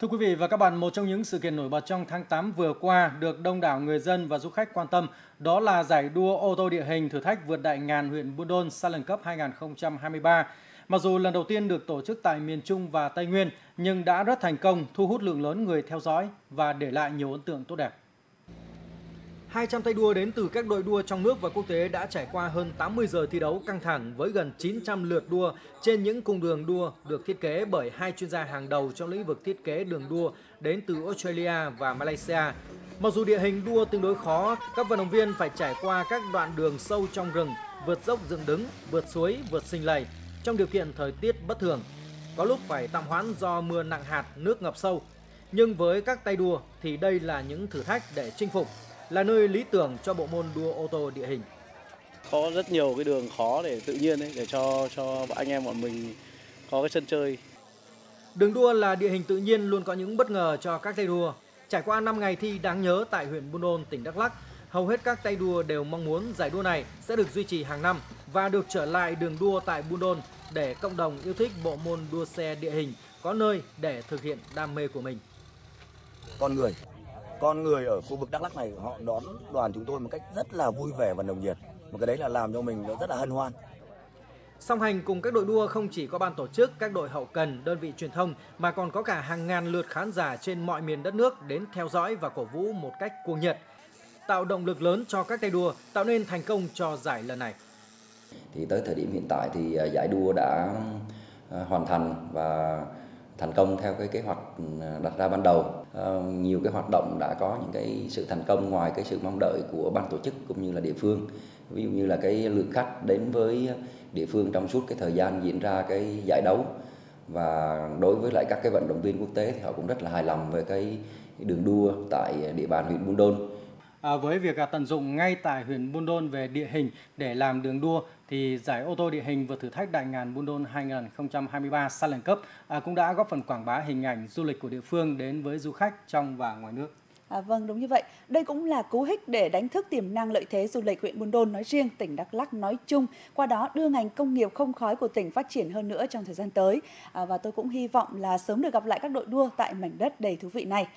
Thưa quý vị và các bạn, một trong những sự kiện nổi bật trong tháng 8 vừa qua được đông đảo người dân và du khách quan tâm đó là giải đua ô tô địa hình thử thách vượt đại ngàn huyện Buôn Đôn Sainlun Cup 2023. Mặc dù lần đầu tiên được tổ chức tại miền Trung và Tây Nguyên nhưng đã rất thành công, thu hút lượng lớn người theo dõi và để lại nhiều ấn tượng tốt đẹp. 200 tay đua đến từ các đội đua trong nước và quốc tế đã trải qua hơn 80 giờ thi đấu căng thẳng với gần 900 lượt đua trên những cung đường đua được thiết kế bởi hai chuyên gia hàng đầu trong lĩnh vực thiết kế đường đua đến từ Australia và Malaysia. Mặc dù địa hình đua tương đối khó, các vận động viên phải trải qua các đoạn đường sâu trong rừng, vượt dốc dựng đứng, vượt suối, vượt sình lầy trong điều kiện thời tiết bất thường. Có lúc phải tạm hoãn do mưa nặng hạt, nước ngập sâu. Nhưng với các tay đua thì đây là những thử thách để chinh phục, là nơi lý tưởng cho bộ môn đua ô tô địa hình. Có rất nhiều cái đường khó để tự nhiên ấy, để cho anh em bọn mình có cái sân chơi. Đường đua là địa hình tự nhiên luôn có những bất ngờ cho các tay đua. Trải qua 5 ngày thi đáng nhớ tại huyện Buôn Đôn, tỉnh Đắk Lắk, hầu hết các tay đua đều mong muốn giải đua này sẽ được duy trì hàng năm và được trở lại đường đua tại Buôn Đôn để cộng đồng yêu thích bộ môn đua xe địa hình có nơi để thực hiện đam mê của mình. Con người ở khu vực Đắk Lắk này họ đón đoàn chúng tôi một cách rất là vui vẻ và nồng nhiệt. Một cái đấy là làm cho mình rất là hân hoan. Song hành cùng các đội đua không chỉ có ban tổ chức, các đội hậu cần, đơn vị truyền thông mà còn có cả hàng ngàn lượt khán giả trên mọi miền đất nước đến theo dõi và cổ vũ một cách cuồng nhiệt, tạo động lực lớn cho các tay đua, tạo nên thành công cho giải lần này. Thì tới thời điểm hiện tại thì giải đua đã hoàn thành và thành công theo cái kế hoạch đặt ra ban đầu. Nhiều cái hoạt động đã có những cái sự thành công ngoài cái sự mong đợi của ban tổ chức cũng như là địa phương. Ví dụ như là cái lượng khách đến với địa phương trong suốt cái thời gian diễn ra cái giải đấu, và đối với lại các cái vận động viên quốc tế thì họ cũng rất là hài lòng về cái đường đua tại địa bàn huyện Buôn Đôn. Với việc tận dụng ngay tại huyện Buôn Đôn về địa hình để làm đường đua thì giải ô tô địa hình vượt thử thách đại ngàn Buôn Đôn 2023 Sainlun Cup cũng đã góp phần quảng bá hình ảnh du lịch của địa phương đến với du khách trong và ngoài nước. Vâng, đúng như vậy. Đây cũng là cú hích để đánh thức tiềm năng lợi thế du lịch huyện Buôn Đôn nói riêng, tỉnh Đắk Lắk nói chung. Qua đó đưa ngành công nghiệp không khói của tỉnh phát triển hơn nữa trong thời gian tới. Và tôi cũng hy vọng là sớm được gặp lại các đội đua tại mảnh đất đầy thú vị này.